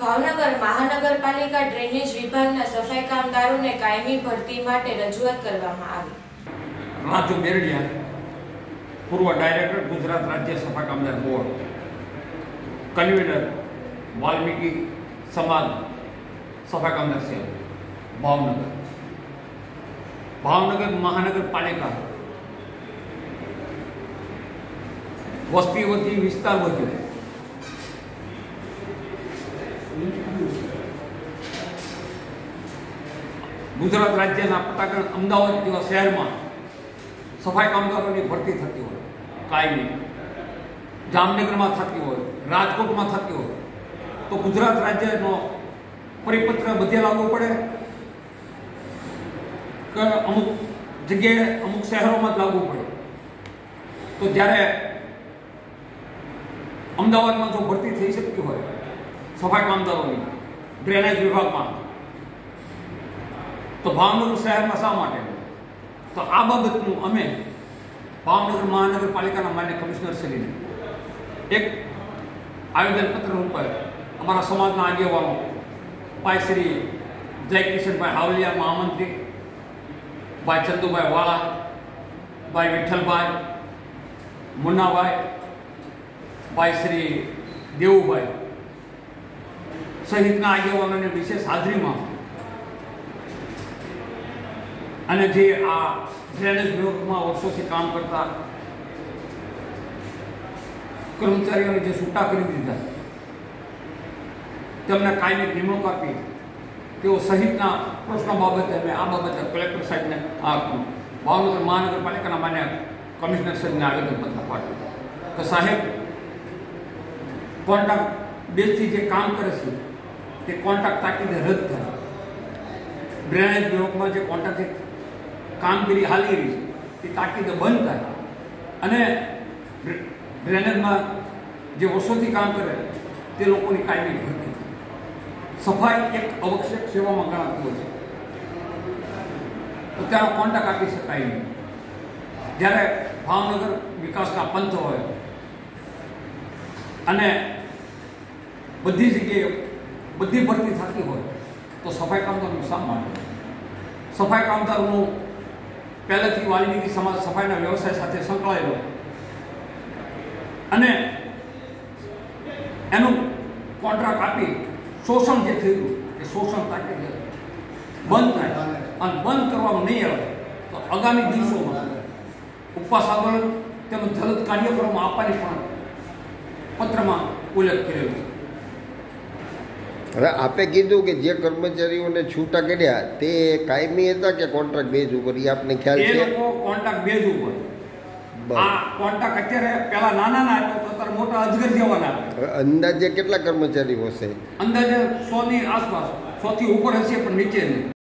ભાવનગર મહાનગરપાલિકા ડ્રેનેજ વિભાગના સફાઈ કામદારોને કાયમી ભરતી માટે રજૂઆત કરવામાં આવી। રાજુ બેરડિયા, પૂર્વ ડાયરેક્ટર ગુજરાત રાજ્ય સફાઈ કામદાર બોર્ડ, કન્વીનર વાલ્મીકી સમાજ સફાઈ કામદાર સેલ ભાવનગર। ભાવનગર મહાનગરપાલિકા વસ્તી વધી, વિસ્તાર વધ્યો, गुजरात राज्य पटाकण अमदावाद जेवा शहर में सफाई कामदारों की भर्ती थती हो कायमी, जामनगर में थती हो, राजकोट में थती हो, तो गुजरात राज्य परिपत्र बधे लागू पड़े के अमुक जगह अमुक शहरों में लागू पड़े। तो जयरे अमदावाद में जो भर्ती थी सकती हो सफाई कामदारों की ड्रेनेज विभाग में, तो भावनगर शहर में शा माटे तो आ बाबतनु अमे भावनगर महानगरपालिकाना मान्य कमिश्नर श्रीने एक आवेदनपत्र पर अमरा समाजना आगेवानो भाई श्री जयकिशन भाई हावलिया महामंत्री, भाई चंदुभाई वाला, भाई विठ्ठलभाई मुन्नाभाई, भाई श्री देवुभाई सहितना आगेवानोने ने विशेष हाजरी में अने जे आ ड्रेनेज विभाग में वर्षों से काम करता कर्मचारीओने जे छूटा करी दीधा तेमने कायमी निमणूक आपी तेओ सहितना प्रश्नों बाबते अमे आ बाबते कलेक्टर साहेबने भावनगर महानगरपालिकाना मान्य कमिश्नर साहेबने आवेदनपत्र पाठव्युं के साहेब कॉन्ट्राक्ट बेसथी जे काम करे छे ते कॉन्ट्राक्ट ताकीदे रद्द थाय। ड्रेनेज विभाग में जो कॉन्ट्राक्ट कामगिरी हाली रही है ताकीद बंद थाय, ड्रेनेज में जो वर्षों से काम करे ते लोगों की कायमी भर्ती थाय। सफाई एक आवश्यक सेवा में गणाती होय तो त्यानो कॉन्ट्राक्ट आपी शकाय नहीं। ज्यारे भावनगर विकासना पंच होय अने बधी जग्याए बधी भर्ती थती होय तो सफाई कामदारों शा माटे सफाई कामदारों पहलेथी वाल्मीकी समाज सफाईना व्यवसाय साथे संकळायेलो अने एनो कॉन्ट्राक्ट आपी शोषण जे थयुं के शोषण ताकीदे बंद थाय अने बंद करवामां नहीं आवे तो आगामी दिवसोमां उपवास आंदोलन तेमज जलद कार्यक्रम आपवानी पण पत्रमां उल्लेख करेलो छे। हवे आपे कीधुं के जे कर्मचारीओने छूटा कर्या ते कायमी हता के कॉन्ट्राक्ट बेज उपर ई आपने ख्याल छे? ए लोको कॉन्ट्राक्ट बेज उपर आ कॉन्ट्राक्ट अत्यारे पेला नाना ना तो तर मोटा अजगर जेवाना। अंदाजे કેટલા કર્મચારી હશે? અંદાજે 100 ની આસપાસ, 100 થી ઉપર હશે પણ નીચે નહીં।